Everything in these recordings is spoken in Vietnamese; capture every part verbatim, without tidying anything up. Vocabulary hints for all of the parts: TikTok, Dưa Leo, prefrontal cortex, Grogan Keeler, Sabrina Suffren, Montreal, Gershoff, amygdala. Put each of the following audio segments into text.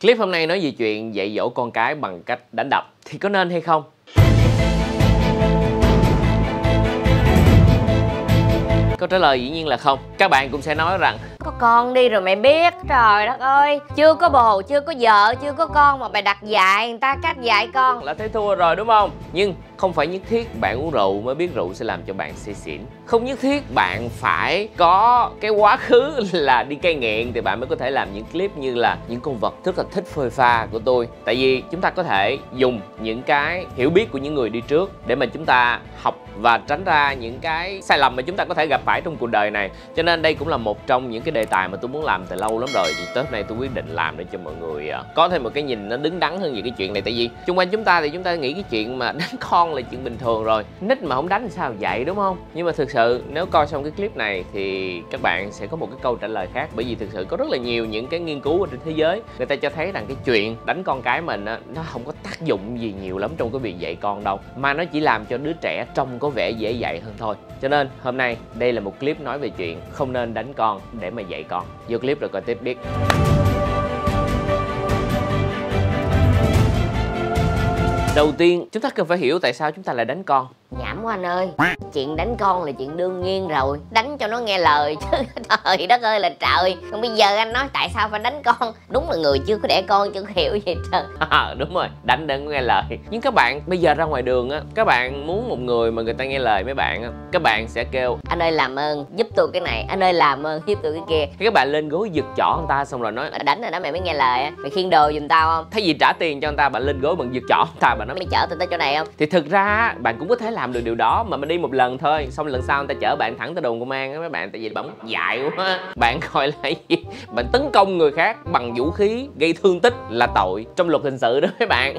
Clip hôm nay nói về chuyện dạy dỗ con cái bằng cách đánh đập thì có nên hay không? Câu trả lời dĩ nhiên là không. Các bạn cũng sẽ nói rằng có con đi rồi mày biết. Trời đất ơi, chưa có bồ, chưa có vợ, chưa có con mà mày đặt dạy người ta cách dạy con là thấy thua rồi đúng không? Nhưng không phải nhất thiết bạn uống rượu mới biết rượu sẽ làm cho bạn say xỉn. Không nhất thiết bạn phải có cái quá khứ là đi cai nghiện thì bạn mới có thể làm những clip như là những con vật rất là thích phơi pha của tôi. Tại vì chúng ta có thể dùng những cái hiểu biết của những người đi trước để mà chúng ta học và tránh ra những cái sai lầm mà chúng ta có thể gặp phải trong cuộc đời này. Cho nên đây cũng là một trong những cái đề tài mà tôi muốn làm từ lâu lắm rồi. Thì Tết nay tôi quyết định làm để cho mọi người có thêm một cái nhìn nó đứng đắn hơn về cái chuyện này. Tại vì xung quanh chúng ta thì chúng ta nghĩ cái chuyện mà đánh con là chuyện bình thường rồi, nít mà không đánh thì sao vậy đúng không? Nhưng mà thực sự nếu coi xong cái clip này thì các bạn sẽ có một cái câu trả lời khác. Bởi vì thực sự có rất là nhiều những cái nghiên cứu ở trên thế giới, người ta cho thấy rằng cái chuyện đánh con cái mình nó không có tác dụng gì nhiều lắm trong cái việc dạy con đâu, mà nó chỉ làm cho đứa trẻ trông có vẻ dễ dạy hơn thôi. Cho nên hôm nay đây là một clip nói về chuyện không nên đánh con để mà dạy con. Vô clip rồi coi tiếp biết. Đầu tiên chúng ta cần phải hiểu tại sao chúng ta lại đánh con. Nhảm quá anh ơi, chuyện đánh con là chuyện đương nhiên rồi, đánh cho nó nghe lời chứ. Trời đất ơi là trời, còn bây giờ anh nói tại sao phải đánh con, đúng là người chưa có đẻ con chưa hiểu gì trời. À, đúng rồi, đánh đừng có nghe lời. Nhưng các bạn bây giờ ra ngoài đường á, các bạn muốn một người mà người ta nghe lời mấy bạn á, các bạn sẽ kêu anh ơi làm ơn giúp tôi cái này, anh ơi làm ơn giúp tôi cái kia. Thì các bạn lên gối giật chỏ người ta xong rồi nói đánh rồi đó mày mới nghe lời á, mày khiêng đồ giùm tao không, thấy gì trả tiền cho người ta. Bạn lên gối bằng giật chỏ người ta, bạn nói mày chở tao tới chỗ này không. Thì thực ra bạn cũng có thể là làm được điều đó mà mình đi một lần thôi, xong lần sau người ta chở bạn thẳng tới đồn công an á mấy bạn. Tại vì bạn dại quá, bạn gọi là gì, bạn tấn công người khác bằng vũ khí gây thương tích là tội trong luật hình sự đó mấy bạn.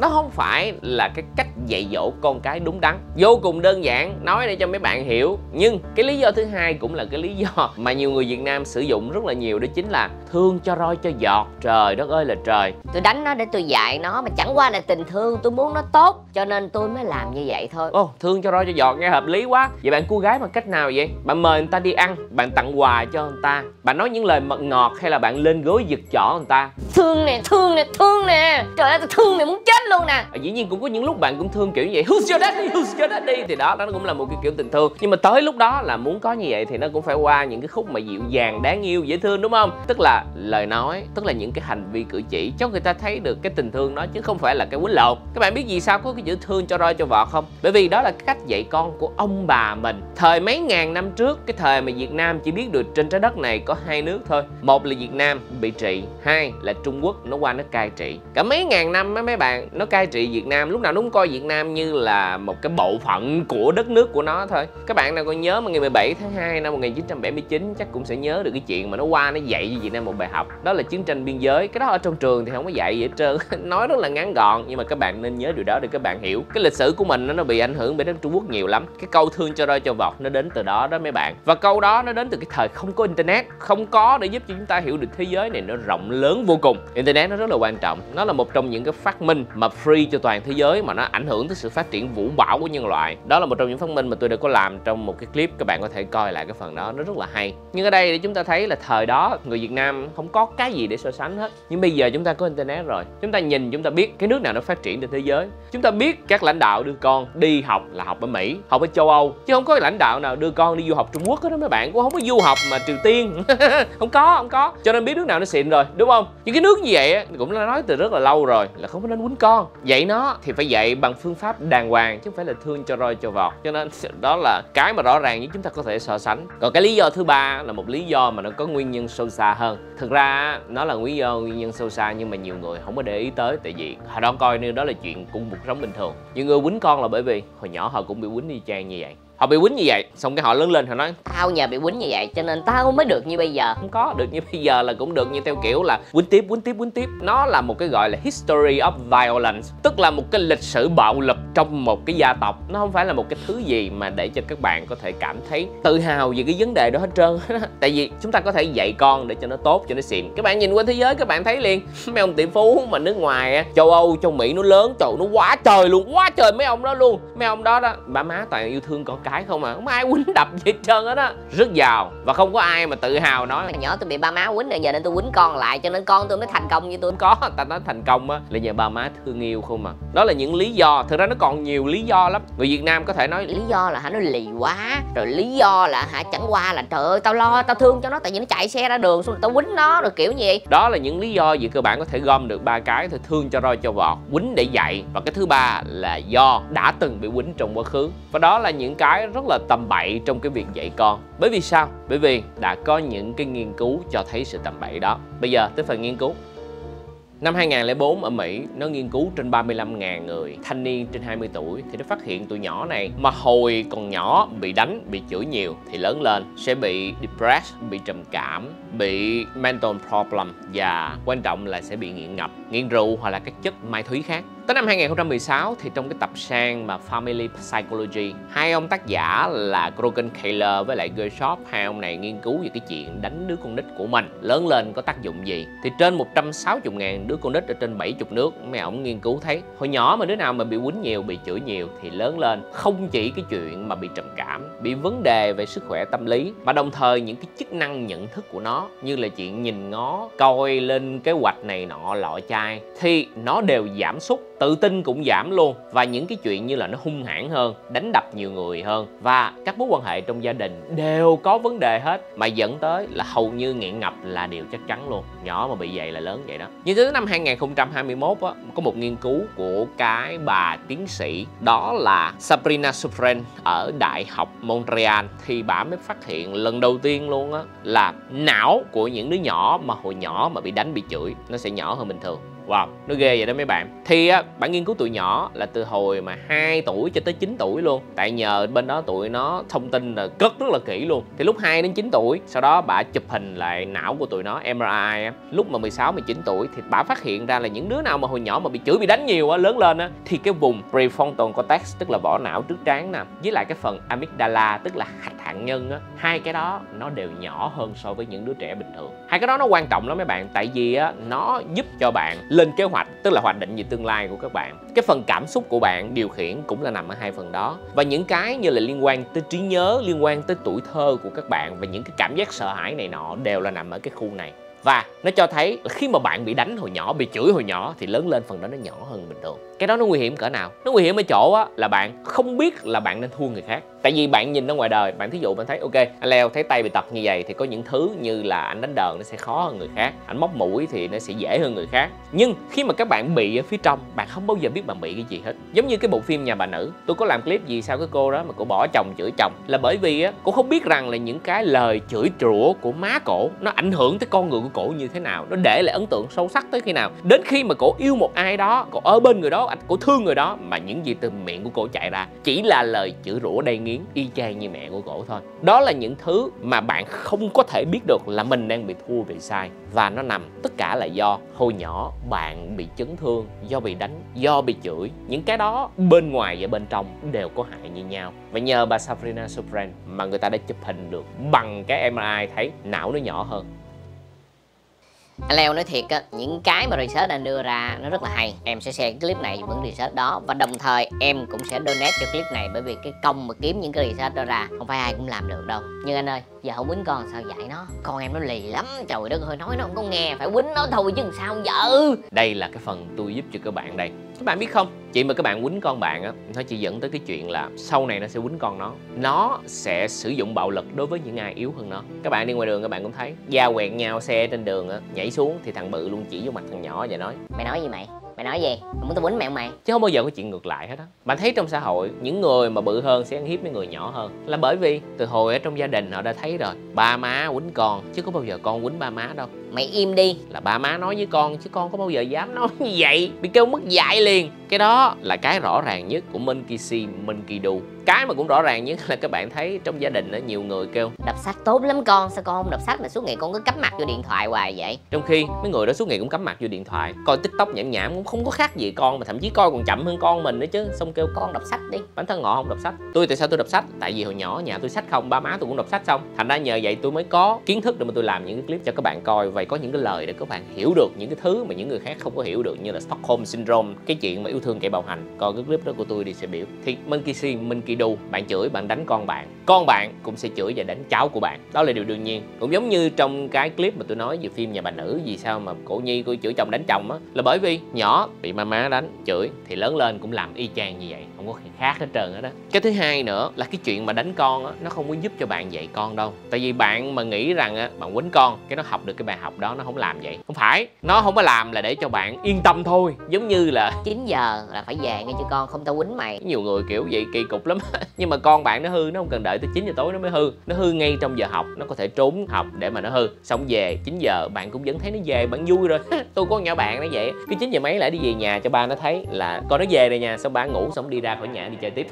Nó không phải là cái cách dạy dỗ con cái đúng đắn, vô cùng đơn giản nói để cho mấy bạn hiểu. Nhưng cái lý do thứ hai cũng là cái lý do mà nhiều người Việt Nam sử dụng rất là nhiều, đó chính là thương cho roi cho giọt. Trời đất ơi là trời, tôi đánh nó để tôi dạy nó mà chẳng qua là tình thương, tôi muốn nó tốt cho nên tôi mới làm như vậy thôi. Ồ, thương cho roi cho giọt nghe hợp lý quá. Vậy bạn cô gái bằng cách nào vậy? Bạn mời người ta đi ăn, bạn tặng quà cho người ta, bạn nói những lời mật ngọt, hay là bạn lên gối giật chỏ người ta? Thương nè, thương nè, thương nè, trời ơi tôi thương nè muốn chết luôn nè. À, dĩ nhiên cũng có những lúc bạn cũng thương kiểu như vậy, who's your daddy, who's your daddy, thì đó, đó cũng là một cái kiểu tình thương. Nhưng mà tới lúc đó là muốn có như vậy thì nó cũng phải qua những cái khúc mà dịu dàng, đáng yêu, dễ thương đúng không? Tức là lời nói, tức là những cái hành vi cử chỉ cho người ta thấy được cái tình thương đó, chứ không phải là cái quýnh lộn. Các bạn biết vì sao có cái chữ thương cho roi cho vọt không? Bởi vì đó là cái cách dạy con của ông bà mình thời mấy ngàn năm trước. Cái thời mà Việt Nam chỉ biết được trên trái đất này có hai nước thôi, một là Việt Nam bị trị, hai là Trung Quốc nó qua nó cai trị. Cả mấy ngàn năm á mấy bạn, nó cai trị Việt Nam, lúc nào nó cũng coi Việt Nam như là một cái bộ phận của đất nước của nó thôi. Các bạn nào còn nhớ mà ngày mười bảy tháng hai năm một nghìn chín trăm bảy mươi chín chắc cũng sẽ nhớ được cái chuyện mà nó qua nó dạy cho Việt Nam một bài học, đó là chiến tranh biên giới. Cái đó ở trong trường thì không có dạy gì hết trơn. Nói rất là ngắn gọn nhưng mà các bạn nên nhớ điều đó để các bạn hiểu cái lịch sử của mình nó bị ảnh hưởng bởi đất Trung Quốc nhiều lắm. Cái câu thương cho roi cho vọt nó đến từ đó đó mấy bạn, và câu đó nó đến từ cái thời không có internet, không có để giúp cho chúng ta hiểu được thế giới này nó rộng lớn vô cùng. Internet nó rất là quan trọng, nó là một trong những cái phát minh mà free cho toàn thế giới, mà nó ảnh hưởng tới sự phát triển vũ bão của nhân loại. Đó là một trong những phát minh mà tôi đã có làm trong một cái clip, các bạn có thể coi lại cái phần đó, nó rất là hay. Nhưng ở đây để chúng ta thấy là thời đó người Việt Nam không có cái gì để so sánh hết. Nhưng bây giờ chúng ta có internet rồi, chúng ta nhìn chúng ta biết cái nước nào nó phát triển trên thế giới. Chúng ta biết các lãnh đạo đưa con đi học là học ở Mỹ, học ở châu Âu, chứ không có lãnh đạo nào đưa con đi du học Trung Quốc hết đó mấy bạn, cũng không có du học mà Triều Tiên. Không có, không có. Cho nên biết nước nào nó xịn rồi đúng không? Những cái nước như vậy cũng đã nói từ rất là lâu rồi là không có nên quýnh con. Dạy nó thì phải dạy bằng phương pháp đàng hoàng chứ không phải là thương cho roi cho vọt. Cho nên đó là cái mà rõ ràng như chúng ta có thể so sánh. Còn cái lý do thứ ba là một lý do mà nó có nguyên nhân sâu xa hơn. Thực ra nó là lý do nguyên nhân sâu xa nhưng mà nhiều người không có để ý tới, tại vì họ đó coi như đó là chuyện cũng cuộc sống bình thường. Nhiều người quýnh con là bởi vì hồi nhỏ họ cũng bị quýnh y chang như vậy. Họ bị quýnh như vậy, xong cái họ lớn lên họ nói tao nhà bị quýnh như vậy cho nên tao mới được như bây giờ. Không có, được như bây giờ là cũng được như theo kiểu là quýnh tiếp, quýnh tiếp, quýnh tiếp. Nó là một cái gọi là history of violence, tức là một cái lịch sử bạo lực trong một cái gia tộc. Nó không phải là một cái thứ gì mà để cho các bạn có thể cảm thấy tự hào về cái vấn đề đó hết trơn. Tại vì chúng ta có thể dạy con để cho nó tốt, cho nó xịn. Các bạn nhìn qua thế giới các bạn thấy liền, mấy ông tỷ phú mà nước ngoài, châu Âu, châu Mỹ nó lớn, trời nó quá trời luôn, quá trời mấy ông đó luôn. Mấy ông đó đó, bà má toàn yêu thương con cái cãi không à, không ai quýnh đập gì hết trơn hết á. Rất giàu và không có ai mà tự hào nói hồi nhỏ tôi bị ba má quýnh rồi giờ nên tôi quýnh con lại cho nên con tôi mới thành công như tôi. Có ta nói thành công á là nhờ ba má thương yêu không mà. Đó là những lý do, thực ra nó còn nhiều lý do lắm. Người Việt Nam có thể nói lý do là hả nó lì quá, rồi lý do là hả chẳng qua là trời ơi tao lo tao thương cho nó tại vì nó chạy xe ra đường xong rồi tao quýnh nó rồi kiểu như vậy. Đó là những lý do gì cơ bản có thể gom được ba cái thôi: thương cho roi cho vọt, quýnh để dạy và cái thứ ba là do đã từng bị quýnh trong quá khứ. Và đó là những cái rất là tầm bậy trong cái việc dạy con. Bởi vì sao? Bởi vì đã có những cái nghiên cứu cho thấy sự tầm bậy đó. Bây giờ tới phần nghiên cứu. Năm hai không không bốn ở Mỹ, nó nghiên cứu trên ba mươi lăm ngàn người, thanh niên trên hai mươi tuổi thì nó phát hiện tụi nhỏ này mà hồi còn nhỏ bị đánh, bị chửi nhiều thì lớn lên sẽ bị depressed, bị trầm cảm, bị mental problem và quan trọng là sẽ bị nghiện ngập, nghiện rượu hoặc là các chất ma túy khác. Tới năm hai không một sáu thì trong cái tập sang mà Family Psychology, hai ông tác giả là Grogan Keeler với lại Gershoff, hai ông này nghiên cứu về cái chuyện đánh đứa con nít của mình lớn lên có tác dụng gì. Thì trên một trăm sáu mươi ngàn đứa con nít ở trên bảy mươi nước, mấy ông nghiên cứu thấy hồi nhỏ mà đứa nào mà bị quýnh nhiều, bị chửi nhiều thì lớn lên không chỉ cái chuyện mà bị trầm cảm, bị vấn đề về sức khỏe tâm lý mà đồng thời những cái chức năng nhận thức của nó như là chuyện nhìn ngó, coi lên kế hoạch này nọ lọ chai thì nó đều giảm sút. Tự tin cũng giảm luôn và những cái chuyện như là nó hung hãn hơn, đánh đập nhiều người hơn và các mối quan hệ trong gia đình đều có vấn đề hết mà dẫn tới là hầu như nghiện ngập là điều chắc chắn luôn. Nhỏ mà bị vậy là lớn vậy đó. Nhưng tới năm hai không hai mốt á, có một nghiên cứu của cái bà tiến sĩ đó là Sabrina Suffren ở Đại học Montreal thì bà mới phát hiện lần đầu tiên luôn á là não của những đứa nhỏ mà hồi nhỏ mà bị đánh bị chửi nó sẽ nhỏ hơn bình thường. Wow, nó ghê vậy đó mấy bạn. Thì á, bạn nghiên cứu tụi nhỏ là từ hồi mà hai tuổi cho tới chín tuổi luôn. Tại nhờ bên đó tụi nó thông tin là cất rất là kỹ luôn. Thì lúc hai đến chín tuổi, sau đó bà chụp hình lại não của tụi nó em rờ i á. Lúc mà mười sáu mười chín tuổi thì bà phát hiện ra là những đứa nào mà hồi nhỏ mà bị chửi bị đánh nhiều á, lớn lên á thì cái vùng prefrontal cortex tức là vỏ não trước trán nè, với lại cái phần amygdala tức là hạch hạng nhân á, hai cái đó nó đều nhỏ hơn so với những đứa trẻ bình thường. Hai cái đó nó quan trọng lắm mấy bạn, tại vì á nó giúp cho bạn lên kế hoạch, tức là hoạch định về tương lai của các bạn. Cái phần cảm xúc của bạn điều khiển cũng là nằm ở hai phần đó. Và những cái như là liên quan tới trí nhớ, liên quan tới tuổi thơ của các bạn và những cái cảm giác sợ hãi này nọ đều là nằm ở cái khu này. Và nó cho thấy là khi mà bạn bị đánh hồi nhỏ, bị chửi hồi nhỏ thì lớn lên phần đó nó nhỏ hơn bình thường. Cái đó nó nguy hiểm cỡ nào? Nó nguy hiểm ở chỗ á, là bạn không biết là bạn nên thua người khác. Tại vì bạn nhìn ra ngoài đời, bạn thí dụ bạn thấy ok, anh Leo thấy tay bị tật như vậy thì có những thứ như là anh đánh đờn nó sẽ khó hơn người khác, anh móc mũi thì nó sẽ dễ hơn người khác. Nhưng khi mà các bạn bị ở phía trong, bạn không bao giờ biết bạn bị cái gì hết. Giống như cái bộ phim Nhà Bà Nữ, tôi có làm clip gì sao cái cô đó mà cổ bỏ chồng chửi chồng là bởi vì á, cô không biết rằng là những cái lời chửi rủa của má cổ nó ảnh hưởng tới con người của cổ như thế nào, nó để lại ấn tượng sâu sắc tới khi nào. Đến khi mà cổ yêu một ai đó, cổ ở bên người đó, cổ thương người đó mà những gì từ miệng của cổ chạy ra chỉ là lời chửi rủa đầy nghiến y chang như mẹ của cổ thôi. Đó là những thứ mà bạn không có thể biết được là mình đang bị thua vì sai và nó nằm tất cả là do hồi nhỏ bạn bị chấn thương, do bị đánh, do bị chửi. Những cái đó bên ngoài và bên trong đều có hại như nhau. Và nhờ bà Sabrina Suffren mà người ta đã chụp hình được bằng cái em rờ i thấy não nó nhỏ hơn. Anh Leo nói thiệt á, những cái mà research anh đưa ra nó rất là hay. Em sẽ share cái clip này với những research đó. Và đồng thời em cũng sẽ donate cho clip này. Bởi vì cái công mà kiếm những cái research đó ra không phải ai cũng làm được đâu. Nhưng anh ơi, giờ không quýnh con sao dạy nó? Con em nó lì lắm, trời đất ơi, nói nó không có nghe, phải quýnh nó thôi chứ sao giờ. Đây là cái phần tôi giúp cho các bạn đây. Các bạn biết không, chị mà các bạn quýnh con bạn á, nó chỉ dẫn tới cái chuyện là sau này nó sẽ quýnh con nó. Nó sẽ sử dụng bạo lực đối với những ai yếu hơn nó. Các bạn đi ngoài đường các bạn cũng thấy, da quẹt nhau xe trên đường á, nhảy xuống thì thằng bự luôn chỉ vô mặt thằng nhỏ và nói mày nói gì mày? Mày nói gì? Mày muốn tao quýnh mẹ mày? Chứ không bao giờ có chuyện ngược lại hết á. Bạn thấy trong xã hội, những người mà bự hơn sẽ ăn hiếp mấy người nhỏ hơn là bởi vì từ hồi ở trong gia đình họ đã thấy rồi, ba má quýnh con chứ có bao giờ con quýnh ba má đâu. Mày im đi là ba má nói với con chứ con có bao giờ dám nói như vậy, bị kêu mất dạy liền. Cái đó là cái rõ ràng nhất của Monkey See, Monkey Do. Cái mà cũng rõ ràng nhất là các bạn thấy trong gia đình đó, nhiều người kêu đọc sách tốt lắm con, sao con không đọc sách mà suốt ngày con cứ cắm mặt vô điện thoại hoài vậy? Trong khi mấy người đó suốt ngày cũng cắm mặt vô điện thoại, coi TikTok nhảm nhảm cũng không có khác gì con, mà thậm chí coi còn chậm hơn con mình nữa chứ. Xong kêu con đọc sách đi, bản thân họ không đọc sách. Tôi tại sao tôi đọc sách? Tại vì hồi nhỏ nhà tôi sách không, ba má tôi cũng đọc sách xong. Thành ra nhờ vậy tôi mới có kiến thức để mà tôi làm những clip cho các bạn coi. Và vậy có những cái lời để các bạn hiểu được những cái thứ mà những người khác không có hiểu được, như là Stockholm Syndrome, cái chuyện mà yêu thương kẻ bạo hành. Coi cái clip đó của tôi đi sẽ biểu. Thì Monkey See, Monkey Do, bạn chửi, bạn đánh con bạn, con bạn cũng sẽ chửi và đánh cháu của bạn. Đó là điều đương nhiên. Cũng giống như trong cái clip mà tôi nói về phim Nhà Bà Nữ, vì sao mà cổ Nhi cô chửi chồng đánh chồng á, là bởi vì nhỏ bị ma má đánh chửi thì lớn lên cũng làm y chang như vậy, không có khác hết trơn hết đó. Cái thứ hai nữa là cái chuyện mà đánh con á, nó không có giúp cho bạn dạy con đâu. Tại vì bạn mà nghĩ rằng á, bạn quánh con cái nó học được cái bài học đó, nó không làm vậy. Không phải, nó không có làm là để cho bạn yên tâm thôi. Giống như là chín giờ là phải về nghe chưa con, không tao quánh mày. Nhiều người kiểu vậy kỳ cục lắm. Nhưng mà con bạn nó hư, nó không cần đợi tới chín giờ tối nó mới hư. Nó hư ngay trong giờ học, nó có thể trốn học để mà nó hư. Xong về chín giờ bạn cũng vẫn thấy nó về, bạn vui rồi. Tôi có nhỏ bạn nó vậy, cứ chín giờ mấy lại đi về nhà cho ba nó thấy là con nó về rồi nha, xong ba ngủ, xong đi ra khỏi nhà đi chơi tiếp.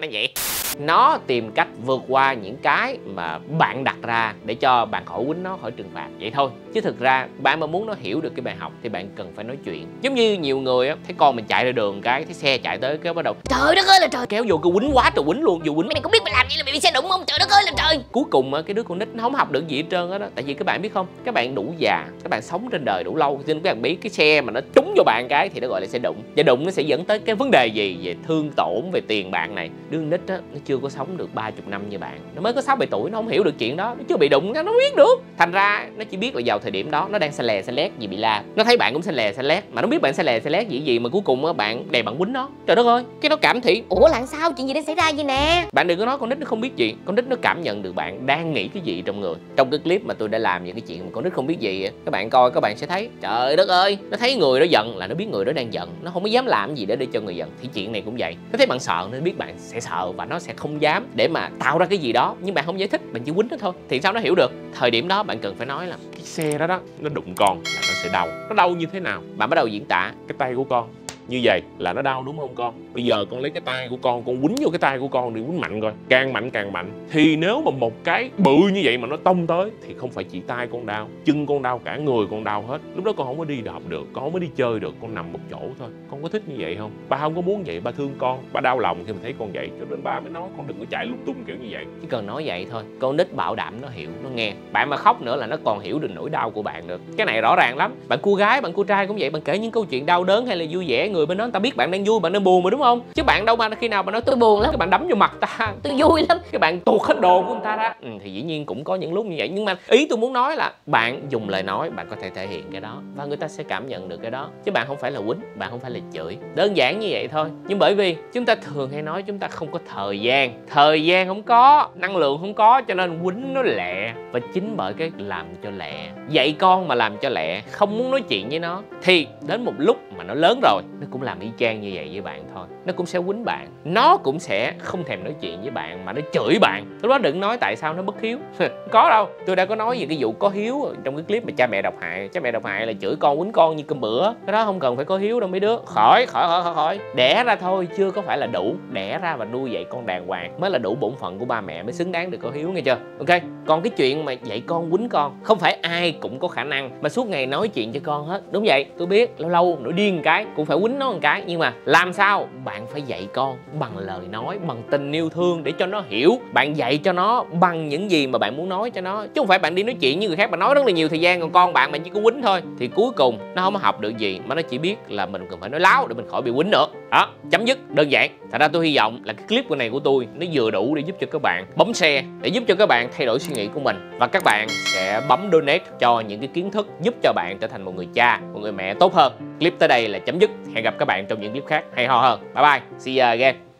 Nó vậy. Nó tìm cách vượt qua những cái mà bạn đặt ra để cho bạn khỏi quýnh nó, khỏi trừng phạt vậy thôi. Chứ thực ra bạn mà muốn nó hiểu được cái bài học thì bạn cần phải nói chuyện. Giống như nhiều người á, thấy con mình chạy ra đường cái, thấy xe chạy tới cái bắt đầu trời đất ơi là trời, kéo vô cứ quýnh quá trời quýnh luôn, vô quýnh mày cũng biết mày làm vậy là mày bị xe đụng không, trời đất ơi là trời. Cuối cùng á, cái đứa con nít nó không học được gì hết trơn á đó. Tại vì các bạn biết không, các bạn đủ già, các bạn sống trên đời đủ lâu nên các bạn biết cái xe mà nó trúng vô bạn cái thì nó gọi là xe đụng. Và đụng nó sẽ dẫn tới cái vấn đề gì về thương tổn, về tiền bạn này. Đứa nít á, nó chưa có sống được ba mươi năm như bạn, nó mới có sáu bảy tuổi, nó không hiểu được chuyện đó, nó chưa bị đụng nó biết được. Thành ra nó chỉ biết là vào thời điểm đó nó đang xanh lè xanh lét vì bị la, nó thấy bạn cũng xanh lè xanh lét mà nó biết bạn xanh lè xanh lét gì gì mà cuối cùng á bạn đè bạn quýnh nó, trời đất ơi, cái nó cảm thị ủa là sao, chuyện gì đang xảy ra vậy nè. Bạn đừng có nói con nít nó không biết gì, con nít nó cảm nhận được bạn đang nghĩ cái gì trong người. Trong cái clip mà tôi đã làm về cái chuyện mà con nít không biết gì, các bạn coi các bạn sẽ thấy trời đất ơi, nó thấy người đó giận là nó biết người đó đang giận, nó không có dám làm gì để để cho người giận. Thì chuyện này cũng vậy, nó thấy bạn sợ nên biết bạn sẽ sợ và nó sẽ không dám để mà tạo ra cái gì đó, nhưng bạn không giải thích, bạn chỉ quýnh nó thôi thì sao nó hiểu được. Thời điểm đó bạn cần phải nói là cái xe đó đó nó đụng con là nó sẽ đau, nó đau như thế nào. Bạn bắt đầu diễn tả cái tay của con như vậy là nó đau đúng không con, bây giờ con lấy cái tay của con, con quýnh vô cái tay của con đi, quýnh mạnh coi, càng mạnh càng mạnh. Thì nếu mà một cái bự như vậy mà nó tông tới thì không phải chỉ tay con đau, chân con đau, cả người con đau hết. Lúc đó con không có đi học được, con không có đi chơi được, con nằm một chỗ thôi. Con có thích như vậy không? Ba không có muốn vậy, ba thương con, ba đau lòng khi mà thấy con vậy, cho nên ba mới nói con đừng có chạy lung tung kiểu như vậy. Chỉ cần nói vậy thôi, con nít bảo đảm nó hiểu, nó nghe. Bạn mà khóc nữa là nó còn hiểu được nỗi đau của bạn được. Cái này rõ ràng lắm. Bạn cô gái, bạn cô trai cũng vậy, bạn kể những câu chuyện đau đớn hay là vui vẻ, người bên đó người ta biết bạn đang vui, bạn đang buồn mà, đúng không? Chứ bạn đâu mà khi nào mà nói tôi buồn lắm, các bạn đấm vô mặt ta, tôi vui lắm, các bạn tuột hết đồ của người ta ra. Ừ, thì dĩ nhiên cũng có những lúc như vậy, nhưng mà ý tôi muốn nói là bạn dùng lời nói, bạn có thể thể hiện cái đó và người ta sẽ cảm nhận được cái đó. Chứ bạn không phải là quýnh, bạn không phải là chửi, đơn giản như vậy thôi. Nhưng bởi vì chúng ta thường hay nói chúng ta không có thời gian, thời gian không có, năng lượng không có, cho nên quýnh nó lẹ. Và chính bởi cái làm cho lẹ, dạy con mà làm cho lẹ, không muốn nói chuyện với nó thì đến một lúc mà nó lớn rồi nó cũng làm y chang như vậy với bạn thôi. Nó cũng sẽ quýnh bạn, nó cũng sẽ không thèm nói chuyện với bạn mà nó chửi bạn. Lúc đó đừng nói tại sao nó bất hiếu. Có đâu, tôi đã có nói về cái vụ có hiếu trong cái clip mà cha mẹ độc hại. Cha mẹ độc hại là chửi con, quýnh con như cơm bữa. Cái đó không cần phải có hiếu đâu mấy đứa. Khỏi, khỏi, khỏi, khỏi, khỏi. Đẻ ra thôi, chưa có phải là đủ. Đẻ ra và nuôi dạy con đàng hoàng mới là đủ bổn phận của ba mẹ, mới xứng đáng được có hiếu, nghe chưa? Ok. Còn cái chuyện mà dạy con quýnh con, không phải ai cũng có khả năng mà suốt ngày nói chuyện cho con hết. Đúng vậy, tôi biết lâu lâu nổi điên một cái cũng phải quýnh nó một cái, nhưng mà làm sao bạn phải dạy con bằng lời nói, bằng tình yêu thương để cho nó hiểu. Bạn dạy cho nó bằng những gì mà bạn muốn nói cho nó, chứ không phải bạn đi nói chuyện như người khác, bạn nói rất là nhiều thời gian, còn con bạn bạn chỉ có quýnh thôi thì cuối cùng nó không học được gì mà nó chỉ biết là mình cần phải nói láo để mình khỏi bị quýnh nữa. Đó, chấm dứt, đơn giản. Thật ra tôi hy vọng là cái clip này của tôi nó vừa đủ để giúp cho các bạn bấm share, để giúp cho các bạn thay đổi suy nghĩ của mình, và các bạn sẽ bấm donate cho những cái kiến thức giúp cho bạn trở thành một người cha, một người mẹ tốt hơn. Clip tới đây là chấm dứt. Hẹn gặp các bạn trong những clip khác hay ho hơn. Bye bye. See you again.